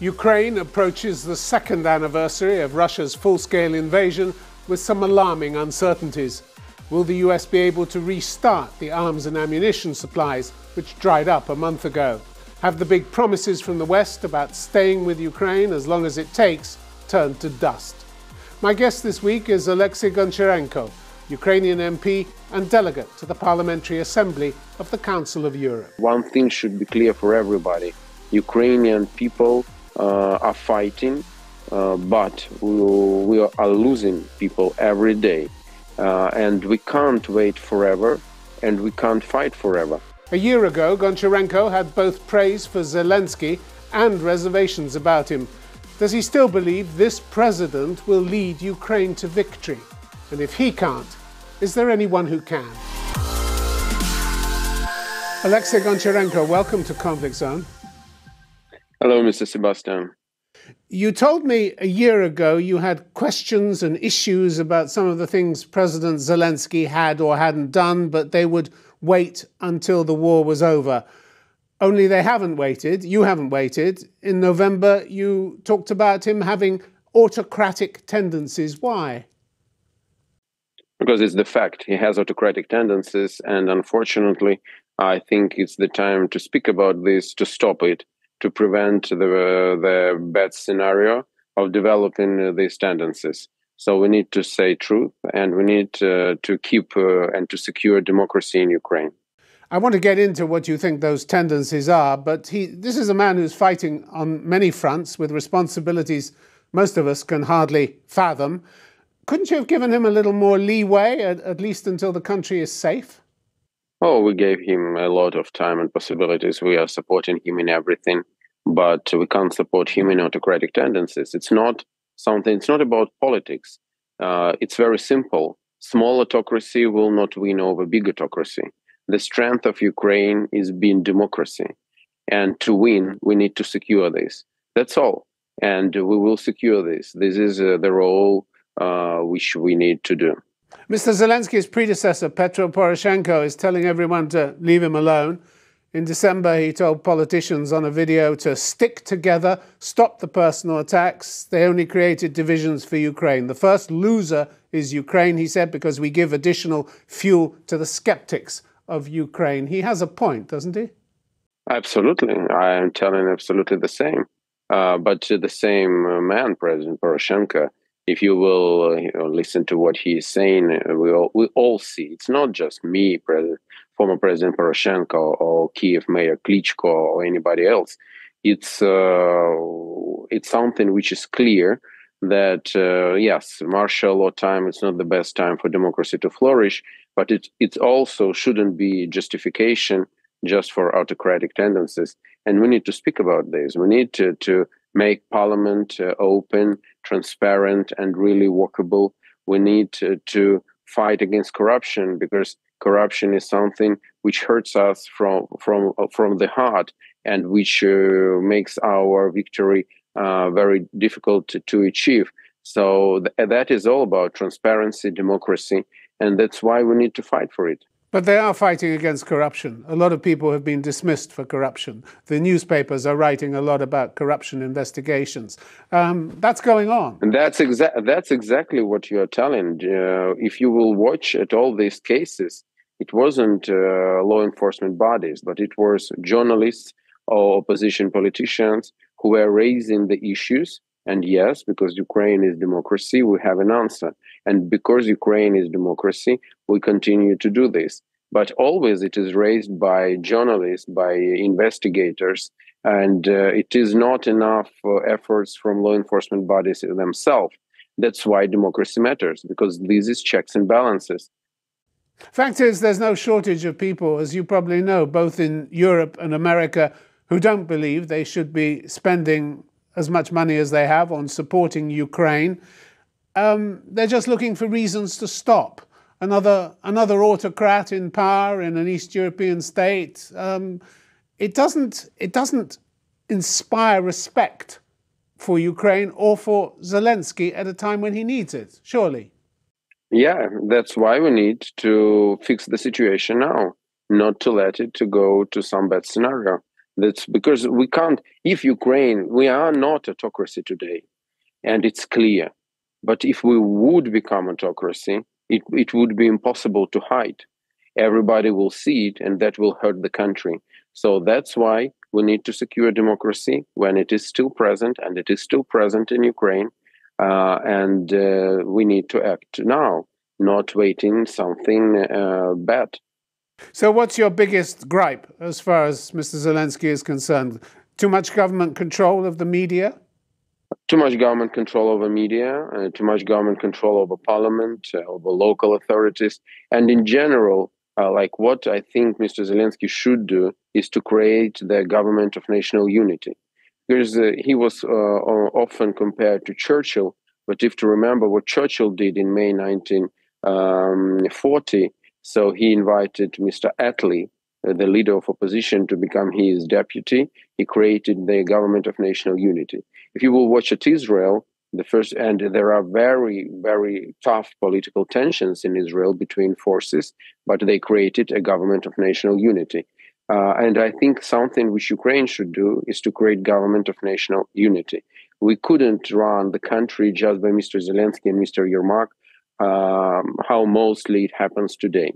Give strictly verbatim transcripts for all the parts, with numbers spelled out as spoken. Ukraine approaches the second anniversary of Russia's full-scale invasion with some alarming uncertainties. Will the U S be able to restart the arms and ammunition supplies, which dried up a month ago? Have the big promises from the West about staying with Ukraine as long as it takes turned to dust? My guest this week is Oleksiy Goncharenko, Ukrainian M P and delegate to the Parliamentary Assembly of the Council of Europe. One thing should be clear for everybody. Ukrainian people uh, are fighting, uh, but we, we are losing people every day. Uh, and we can't wait forever, and we can't fight forever. A year ago, Goncharenko had both praise for Zelensky and reservations about him. Does he still believe this president will lead Ukraine to victory? And if he can't, is there anyone who can? Oleksiy Goncharenko, welcome to Conflict Zone. Hello, Mister Sebastian. You told me a year ago you had questions and issues about some of the things President Zelensky had or hadn't done, but they would wait until the war was over. Only they haven't waited. You haven't waited. In November, you talked about him having autocratic tendencies. Why? Because it's the fact. He has autocratic tendencies, and unfortunately, I think it's the time to speak about this, to stop it, to prevent the, uh, the bad scenario of developing uh, these tendencies. So we need to say truth, and we need uh, to keep uh, and to secure democracy in Ukraine. I want to get into what you think those tendencies are, but he, this is a man who's fighting on many fronts with responsibilities most of us can hardly fathom. Couldn't you have given him a little more leeway, at, at least until the country is safe? Oh, we gave him a lot of time and possibilities. We are supporting him in everything, but we can't support him in autocratic tendencies. It's not something, it's not about politics. Uh, it's very simple. Small autocracy will not win over big autocracy. The strength of Ukraine is being democracy. And to win, we need to secure this. That's all. And we will secure this. This is uh, the role uh, which we need to do. Mister Zelensky's predecessor, Petro Poroshenko, is telling everyone to leave him alone. In December, he told politicians on a video to stick together, stop the personal attacks. They only created divisions for Ukraine. The first loser is Ukraine, he said, because we give additional fuel to the skeptics of Ukraine. He has a point, doesn't he? Absolutely. I am telling absolutely the same. Uh, but to the same man, President Poroshenko, if you will uh, you know, listen to what he is saying, uh, we all, we all see. It's not just me, President, former President Poroshenko or Kyiv Mayor Klitschko or anybody else. It's uh, it's something which is clear that, uh, yes, martial law time is not the best time for democracy to flourish, but it, it also shouldn't be justification just for autocratic tendencies. And we need to speak about this. We need to... to make Parliament uh, open, transparent, and really workable. We need uh, to fight against corruption, because corruption is something which hurts us from from uh, from the heart, and which uh, makes our victory uh, very difficult to, to achieve. So th that is all about transparency, democracy, and that's why we need to fight for it. But they are fighting against corruption. A lot of people have been dismissed for corruption. The newspapers are writing a lot about corruption investigations. Um, that's going on. And that's, exa that's exactly what you are telling. Uh, if you will watch at all these cases, it wasn't uh, law enforcement bodies, but it was journalists or opposition politicians who were raising the issues. And yes, because Ukraine is democracy, we have an answer. And because Ukraine is democracy, we continue to do this. But always it is raised by journalists, by investigators, and uh, it is not enough uh, efforts from law enforcement bodies themselves. That's why democracy matters, because this is checks and balances. Fact is, there's no shortage of people, as you probably know, both in Europe and America, who don't believe they should be spending as much money as they have on supporting Ukraine. Um, they're just looking for reasons to stop. Another, another autocrat in power in an East European state. Um, it doesn't, it doesn't inspire respect for Ukraine or for Zelensky at a time when he needs it, surely. Yeah, that's why we need to fix the situation now, not to let it to go to some bad scenario. That's because we can't, if Ukraine, we are not autocracy today, and it's clear. But if we would become autocracy, it, it would be impossible to hide. Everybody will see it, and that will hurt the country. So that's why we need to secure democracy when it is still present, and it is still present in Ukraine. Uh, and uh, we need to act now, not waiting something uh, bad. So what's your biggest gripe as far as Mister Zelenskyy is concerned? Too much government control of the media? Too much government control over media, uh, too much government control over parliament, uh, over local authorities. And in general, uh, like what I think Mister Zelenskyy should do is to create the government of national unity. Because uh, he was uh, often compared to Churchill, but if to remember what Churchill did in May nineteen forty, so he invited Mister Attlee, uh, the leader of opposition, to become his deputy. He created the government of national unity. If you will watch at Israel, the first, and there are very, very tough political tensions in Israel between forces, but they created a government of national unity. Uh, and I think something which Ukraine should do is to create government of national unity. We couldn't run the country just by Mister Zelenskyy and Mister Yermak, um, how mostly it happens today.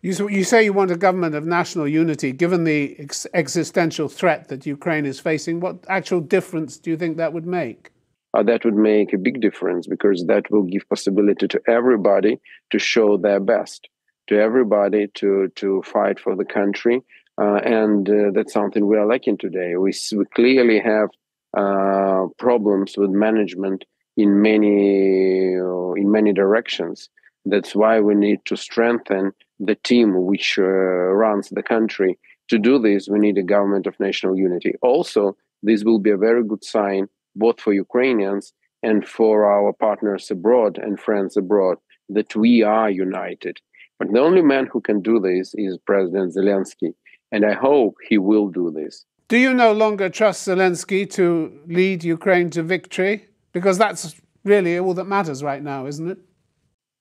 You, you say you want a government of national unity. Given the ex existential threat that Ukraine is facing, what actual difference do you think that would make? Uh, that would make a big difference, because that will give possibility to everybody to show their best, to everybody to, to fight for the country. Uh, and uh, that's something we are lacking today. We, we clearly have uh, problems with management in many, uh, in many directions. That's why we need to strengthen the team which uh, runs the country. To do this, we need a government of national unity. Also, this will be a very good sign both for Ukrainians and for our partners abroad and friends abroad that we are united. But the only man who can do this is President Zelenskyy, and I hope he will do this. Do you no longer trust Zelenskyy to lead Ukraine to victory? Because that's really all that matters right now, isn't it?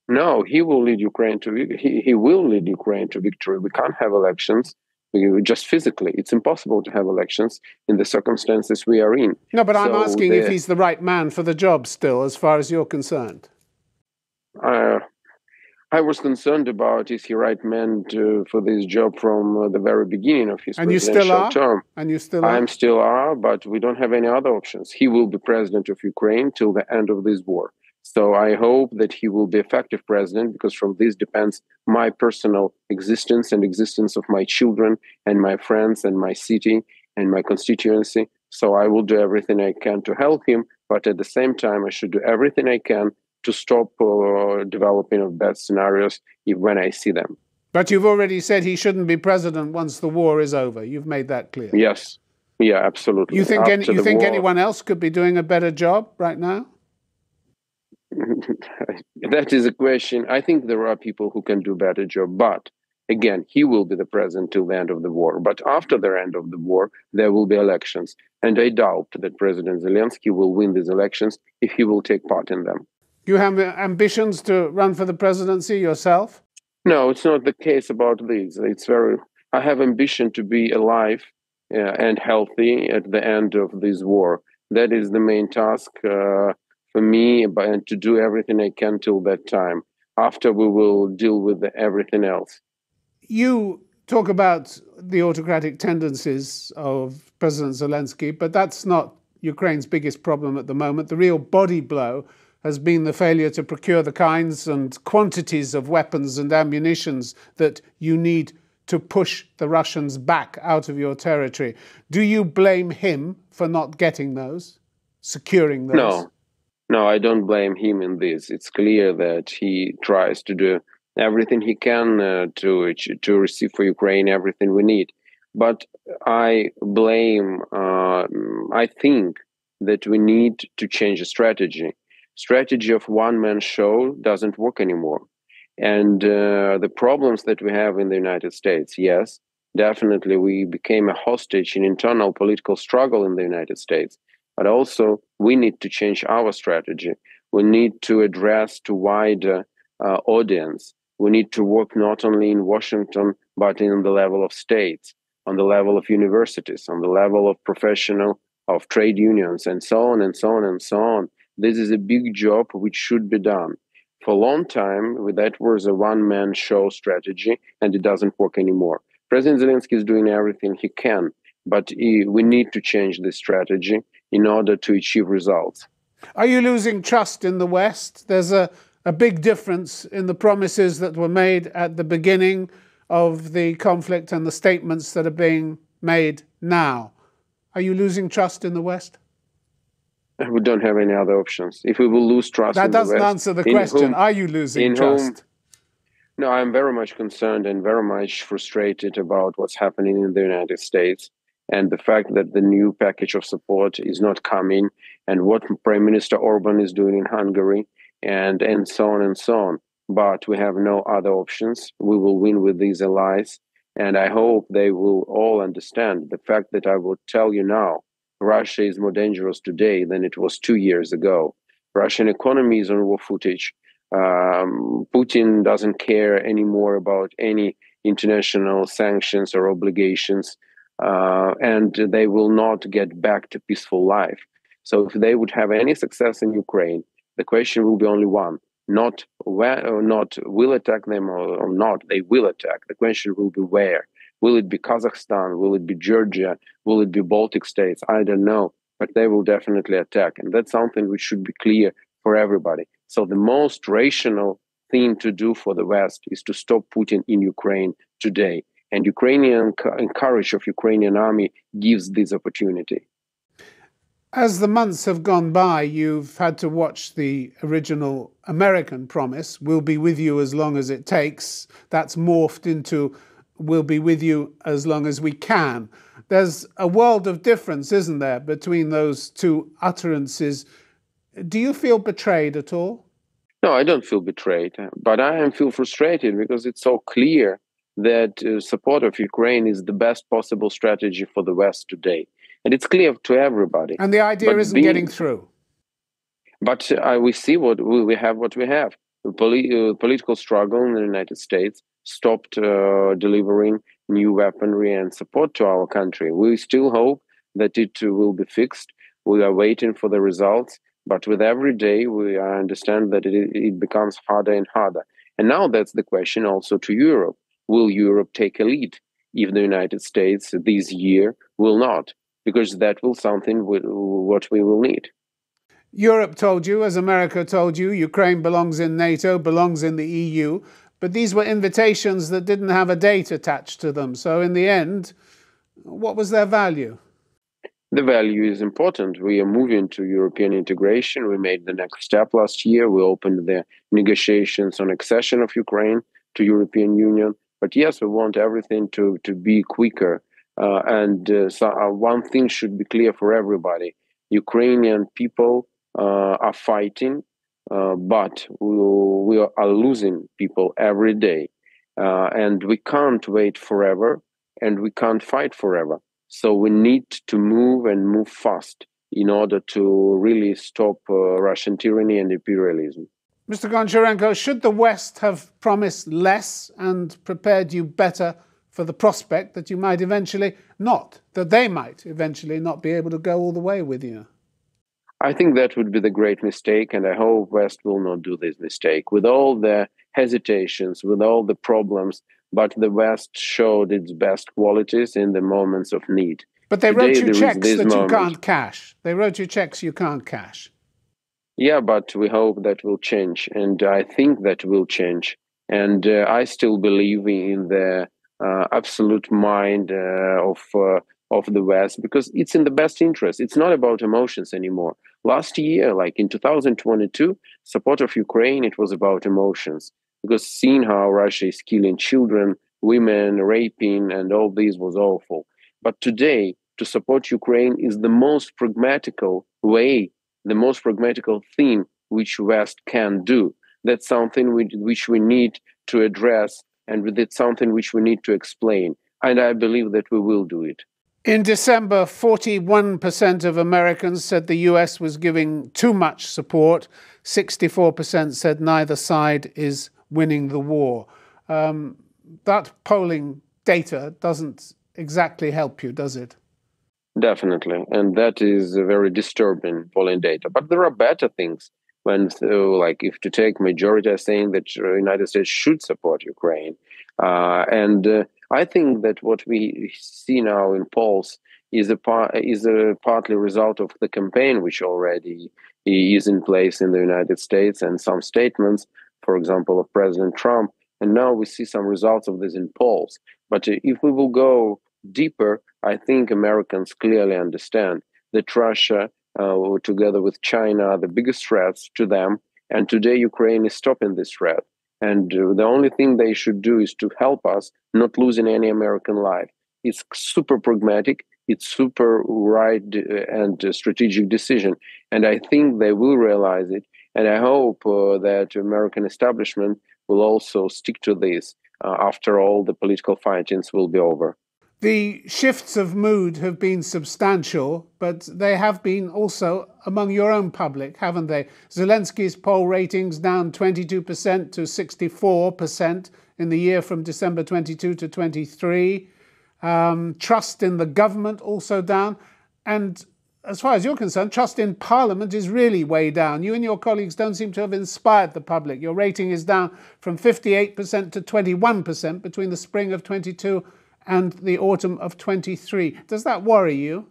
No, he will lead Ukraine to he, he will lead Ukraine to victory. We can't have elections just physically. It's impossible to have elections in the circumstances we are in. No, but so I'm asking the, if he's the right man for the job still, as far as you're concerned. Uh, I was concerned about is he right man to, for this job from uh, the very beginning of his and presidential you still are? term. And you still are? I'm still are, but we don't have any other options. He will be president of Ukraine till the end of this war. So I hope that he will be effective president, because from this depends my personal existence and existence of my children and my friends and my city and my constituency. So I will do everything I can to help him, but at the same time, I should do everything I can to stop uh, developing of bad scenarios if, when I see them. But you've already said he shouldn't be president once the war is over. You've made that clear. Yes. Yeah, absolutely. You think, any, you think anyone else could be doing a better job right now? That is a question. I think there are people who can do a better job. But again, he will be the president till the end of the war. But after the end of the war, there will be elections. And I doubt that President Zelenskyy will win these elections if he will take part in them. You have ambitions to run for the presidency yourself? No, it's not the case about this. It's very. I have ambition to be alive uh, and healthy at the end of this war. That is the main task uh, for me, and to do everything I can till that time. After, we will deal with the, everything else. You talk about the autocratic tendencies of President Zelenskyy, but that's not Ukraine's biggest problem at the moment. The real body blow has been the failure to procure the kinds and quantities of weapons and ammunitions that you need to push the Russians back out of your territory. Do you blame him for not getting those, securing those? No, no, I don't blame him in this. It's clear that he tries to do everything he can uh, to, to receive for Ukraine everything we need. But I blame, uh, I think that we need to change the strategy. Strategy of one-man show doesn't work anymore. And uh, the problems that we have in the United States, yes, definitely we became a hostage in internal political struggle in the United States. But also, we need to change our strategy. We need to address to wider uh, audience. We need to work not only in Washington, but in the level of states. on the level of universities, on the level of professional, of trade unions, and so on and so on and so on. This is a big job which should be done. For a long time, that was a one-man show strategy, and it doesn't work anymore. President Zelensky is doing everything he can, but he, we need to change this strategy in order to achieve results. Are you losing trust in the West? There's a, a big difference in the promises that were made at the beginning of the conflict and the statements that are being made now. Are you losing trust in the West? We don't have any other options. If we will lose trust in the West... That doesn't answer the question. Are you losing trust? No, I'm very much concerned and very much frustrated about what's happening in the United States and the fact that the new package of support is not coming, and what Prime Minister Orban is doing in Hungary, and, and so on and so on. But we have no other options. We will win with these allies. And I hope they will all understand the fact that I will tell you now, Russia is more dangerous today than it was two years ago. Russian economy is on war footage. Um, Putin doesn't care anymore about any international sanctions or obligations, uh, and they will not get back to peaceful life. So if they would have any success in Ukraine, the question will be only one. Not where or not will attack them or, or not, they will attack. The question will be where. Will it be Kazakhstan? Will it be Georgia? Will it be Baltic states? I don't know, but they will definitely attack. And that's something which should be clear for everybody. So the most rational thing to do for the West is to stop Putin in Ukraine today. And Ukrainian courage of Ukrainian army gives this opportunity. As the months have gone by, you've had to watch the original American promise, we'll be with you as long as it takes. That's morphed into, we'll be with you as long as we can. There's a world of difference, isn't there, between those two utterances. Do you feel betrayed at all? No, I don't feel betrayed, but I am feel frustrated because it's so clear that uh, support of Ukraine is the best possible strategy for the West today. And it's clear to everybody. And the idea but isn't being, getting through. But uh, we see what we, we have, what we have. The poli uh, political struggle in the United States stopped uh, delivering new weaponry and support to our country. We still hope that it will be fixed. We are waiting for the results. But with every day, we understand that it, it becomes harder and harder. And now that's the question also to Europe. Will Europe take a lead if the United States this year will not? Because that will something we, what we will need. Europe told you, as America told you, Ukraine belongs in NATO, belongs in the E U, but these were invitations that didn't have a date attached to them. So in the end, what was their value? The value is important. We are moving to European integration. We made the next step last year. We opened the negotiations on accession of Ukraine to European Union. But yes, we want everything to, to be quicker. Uh, and uh, so uh, one thing should be clear for everybody. Ukrainian people uh, are fighting, uh, but we, we are losing people every day. Uh, and we can't wait forever, and we can't fight forever. So we need to move and move fast in order to really stop uh, Russian tyranny and imperialism. Mister Goncharenko, should the West have promised less and prepared you better for the prospect that you might eventually not, that they might eventually not be able to go all the way with you? I think that would be the great mistake, and I hope West will not do this mistake. With all the hesitations, with all the problems, but the West showed its best qualities in the moments of need. But they wrote you checks that you can't cash. They wrote you checks you can't cash. Yeah, but we hope that will change, and I think that will change. And uh, I still believe in the Uh, absolute mind uh, of uh, of the West, because it's in the best interest. It's not about emotions anymore. Last year, like in two thousand twenty-two, support of Ukraine, it was about emotions, because seeing how Russia is killing children, women, raping, and all this was awful. But today, to support Ukraine is the most pragmatical way, the most pragmatical thing which West can do. That's something which, which we need to address. And it's something which we need to explain. And I believe that we will do it. In December, forty-one percent of Americans said the U S was giving too much support. sixty-four percent said neither side is winning the war. Um, that polling data doesn't exactly help you, does it? Definitely. And that is a very disturbing polling data. But there are better things. When, so, like, if to take majority as saying that the United States should support Ukraine. Uh, and uh, I think that what we see now in polls is a, par- is a partly result of the campaign, which already is in place in the United States, and some statements, for example, of President Trump. And now we see some results of this in polls. But uh, if we will go deeper, I think Americans clearly understand that Russia, uh, together with China, are the biggest threats to them. And today, Ukraine is stopping this threat. And uh, the only thing they should do is to help us not losing any American life. It's super pragmatic. It's super right and uh, strategic decision. And I think they will realize it. And I hope uh, that American establishment will also stick to this uh, after all the political fightings will be over. The shifts of mood have been substantial, but they have been also among your own public, haven't they? Zelensky's poll ratings down twenty-two percent to sixty-four percent in the year from December twenty-two to twenty-three. Um, trust in the government also down. And as far as you're concerned, trust in parliament is really way down. You and your colleagues don't seem to have inspired the public. Your rating is down from fifty-eight percent to twenty-one percent between the spring of twenty-two and the autumn of twenty-three. Does that worry you?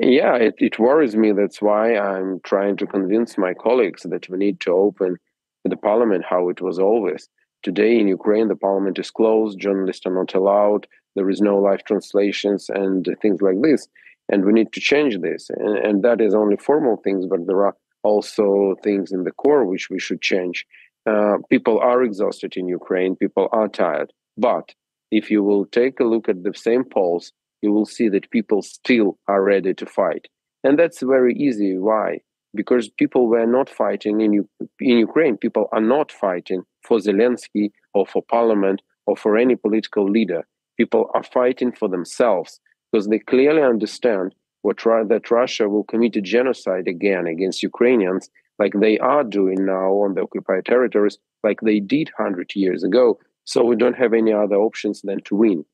Yeah, it, it worries me. That's why I'm trying to convince my colleagues that we need to open the parliament how it was always. Today in Ukraine, the parliament is closed, journalists are not allowed, there is no live translations and things like this. And we need to change this. And, and that is only formal things, but there are also things in the core which we should change. Uh, people are exhausted in Ukraine, people are tired. But if you will take a look at the same polls, you will see that people still are ready to fight. And that's very easy. Why? Because people were not fighting in, U- in Ukraine. People are not fighting for Zelensky or for parliament or for any political leader. People are fighting for themselves because they clearly understand what, that Russia will commit a genocide again against Ukrainians like they are doing now on the occupied territories, like they did one hundred years ago. So we don't have any other options than to win.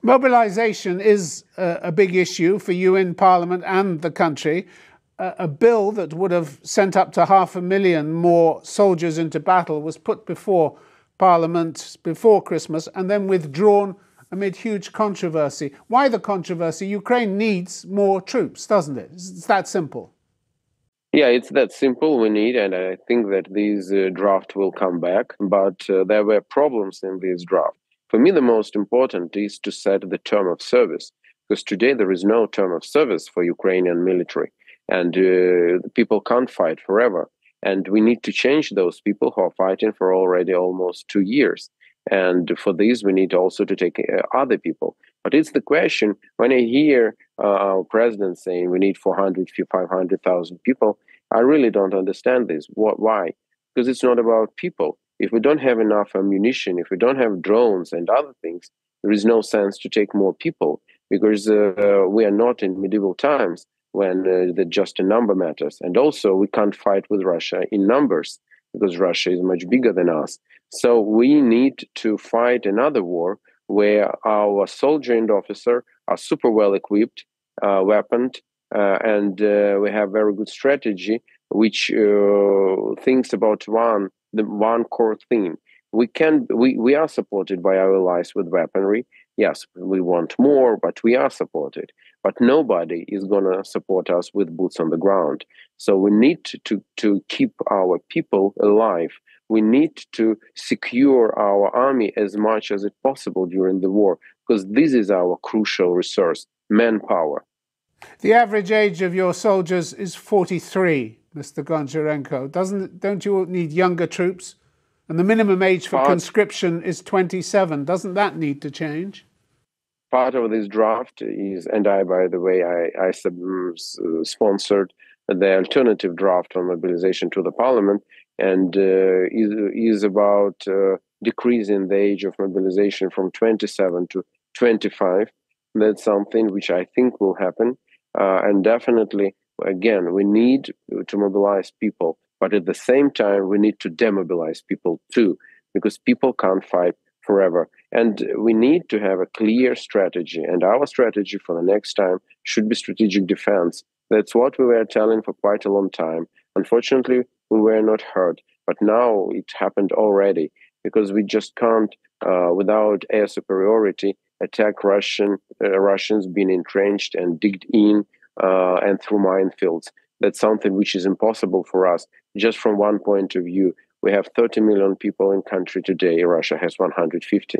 Mobilization is uh, a big issue for you in Parliament and the country. Uh, a bill that would have sent up to half a million more soldiers into battle was put before Parliament before Christmas and then withdrawn amid huge controversy. Why the controversy? Ukraine needs more troops, doesn't it? It's that simple. Yeah, it's that simple we need, and I think that this uh, draft will come back, but uh, there were problems in this draft. For me, the most important is to set the term of service, because today there is no term of service for Ukrainian military, and uh, people can't fight forever. And we need to change those people who are fighting for already almost two years. And for this, we need also to take uh, other people. But it's the question, when I hear uh, our president saying we need four hundred, five hundred thousand people, I really don't understand this. What, why? Because it's not about people. If we don't have enough ammunition, if we don't have drones and other things, there is no sense to take more people because uh, we are not in medieval times when uh, the just a number matters. And also, we can't fight with Russia in numbers because Russia is much bigger than us. So we need to fight another war where our soldier and officer are super well equipped, uh, weaponed, uh, and uh, we have very good strategy, which uh, thinks about one the one core theme. We can we, we are supported by our allies with weaponry. Yes, we want more, but we are supported. But nobody is going to support us with boots on the ground. So we need to, to keep our people alive. We need to secure our army as much as it's possible during the war, because this is our crucial resource, manpower. The average age of your soldiers is forty-three, Mister Goncharenko. Doesn't, don't you need younger troops? And the minimum age for part, conscription is twenty-seven. Doesn't that need to change? Part of this draft is, and I, by the way, I, I sub- uh, sponsored the alternative draft on mobilization to the parliament, and uh, is, is about uh, decreasing the age of mobilization from twenty-seven to twenty-five. That's something which I think will happen. Uh, and definitely, again, we need to mobilize people. But at the same time, we need to demobilize people too, because people can't fight forever. And we need to have a clear strategy. And our strategy for the next time should be strategic defense. That's what we were telling for quite a long time. Unfortunately, we were not heard. But now it happened already, because we just can't, uh, without air superiority, attack Russian uh, Russians being entrenched and digged in uh, and through minefields. That's something which is impossible for us. Just from one point of view, we have thirty million people in country today. Russia has one hundred fifty.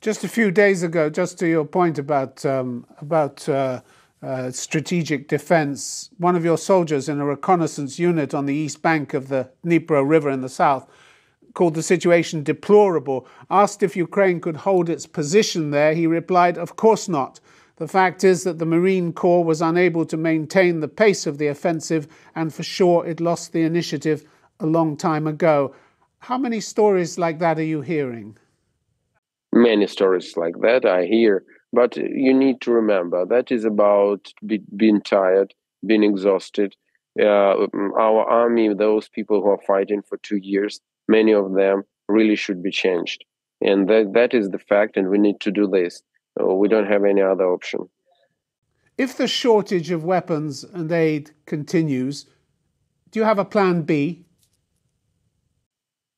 Just a few days ago, just to your point about um, about uh, uh, strategic defense, one of your soldiers in a reconnaissance unit on the east bank of the Dnipro River in the south called the situation deplorable, asked if Ukraine could hold its position there. He replied, "Of course not. The fact is that the Marine Corps was unable to maintain the pace of the offensive, and for sure it lost the initiative a long time ago." How many stories like that are you hearing? Many stories like that I hear, but you need to remember that is about be, being tired, being exhausted. Uh, our army, those people who are fighting for two years, many of them really should be changed. And that, that is the fact, and we need to do this. Uh, we don't have any other option. If the shortage of weapons and aid continues, do you have a plan B?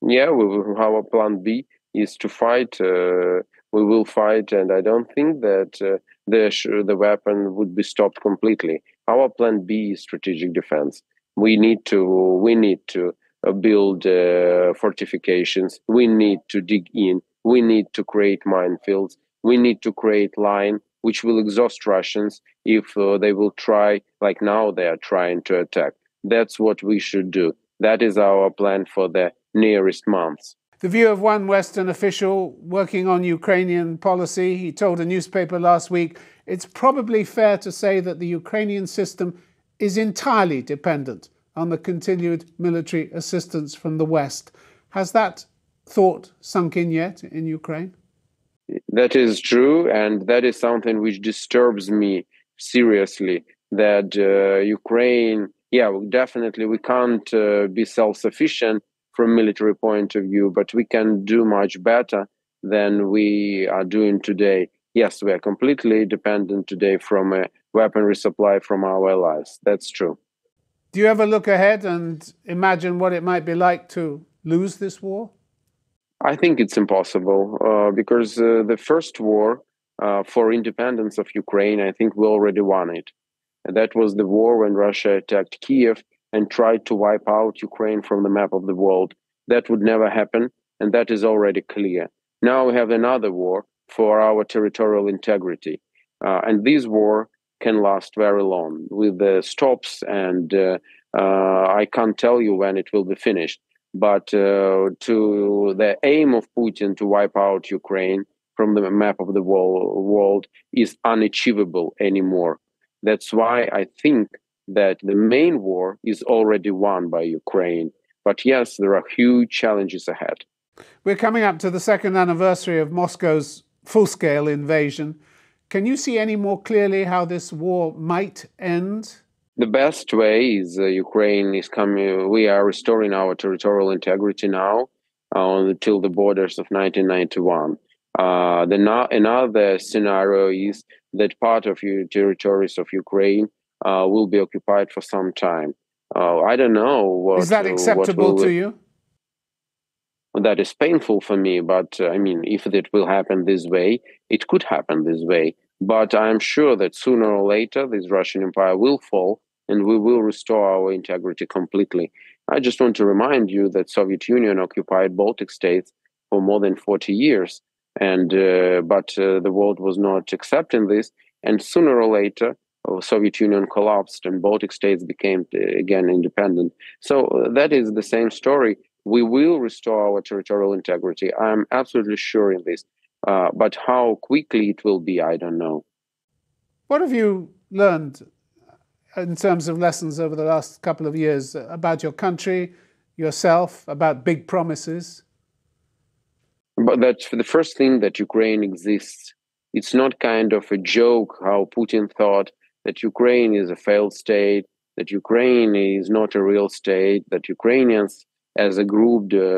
Yeah, we will have a plan B. Is to fight. Uh, we will fight, and I don't think that uh, the sh the weapon would be stopped completely. Our plan B is strategic defense. We need to we need to uh, build uh, fortifications. We need to dig in. We need to create minefields. We need to create line which will exhaust Russians if uh, they will try, like now they are trying to attack. That's what we should do. That is our plan for the nearest months. The view of one Western official working on Ukrainian policy. He told a newspaper last week, it's probably fair to say that the Ukrainian system is entirely dependent on the continued military assistance from the West. Has that thought sunk in yet in Ukraine? That is true, and that is something which disturbs me seriously, that uh, Ukraine, yeah, definitely we can't uh, be self-sufficient from a military point of view, but we can do much better than we are doing today. Yes, we are completely dependent today from a weaponry supply from our allies. That's true. Do you ever look ahead and imagine what it might be like to lose this war? I think it's impossible, uh, because uh, the first war uh, for independence of Ukraine, I think we already won it. And that was the war when Russia attacked Kyiv and tried to wipe out Ukraine from the map of the world. That would never happen, and that is already clear. Now we have another war for our territorial integrity. Uh, and this war can last very long with the stops, and uh, uh, I can't tell you when it will be finished. But uh, to the aim of Putin to wipe out Ukraine from the map of the world is unachievable anymore. That's why I think that the main war is already won by Ukraine. But yes, there are huge challenges ahead. We're coming up to the second anniversary of Moscow's full-scale invasion. Can you see any more clearly how this war might end? The best way is uh, Ukraine is coming. We are restoring our territorial integrity now uh, till the borders of nineteen ninety-one. Uh, the, another scenario is that part of your territories of Ukraine Uh, will be occupied for some time. Uh, I don't know. What, is that acceptable to you? That is painful for me, but uh, I mean, if it will happen this way, it could happen this way. But I'm sure that sooner or later, this Russian empire will fall and we will restore our integrity completely. I just want to remind you that Soviet Union occupied Baltic states for more than forty years, and uh, but uh, the world was not accepting this, and sooner or later, the Soviet Union collapsed and Baltic states became again independent. So that is the same story. We will restore our territorial integrity. I'm absolutely sure in this. Uh, but how quickly it will be, I don't know. What have you learned in terms of lessons over the last couple of years about your country, yourself, about big promises? But that's the first thing, that Ukraine exists. It's not kind of a joke how Putin thought that Ukraine is a failed state, that Ukraine is not a real state, that Ukrainians as a group uh,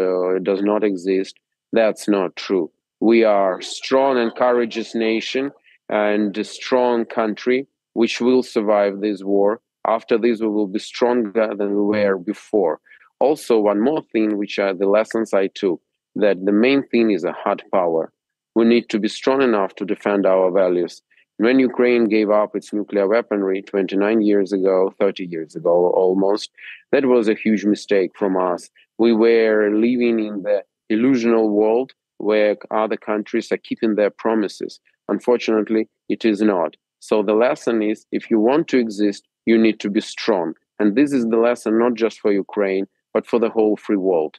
does not exist. That's not true. We are a strong and courageous nation and a strong country which will survive this war. After this, we will be stronger than we were before. Also, one more thing, which are the lessons I took, that the main thing is a hard power. We need to be strong enough to defend our values. When Ukraine gave up its nuclear weaponry twenty-nine years ago, thirty years ago almost, that was a huge mistake from us. We were living in the illusional world where other countries are keeping their promises. Unfortunately, it is not. So the lesson is, if you want to exist, you need to be strong. And this is the lesson not just for Ukraine, but for the whole free world.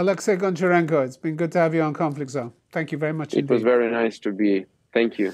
Oleksiy Goncharenko, it's been good to have you on Conflict Zone. Thank you very much indeed. It was very nice to be. Thank you.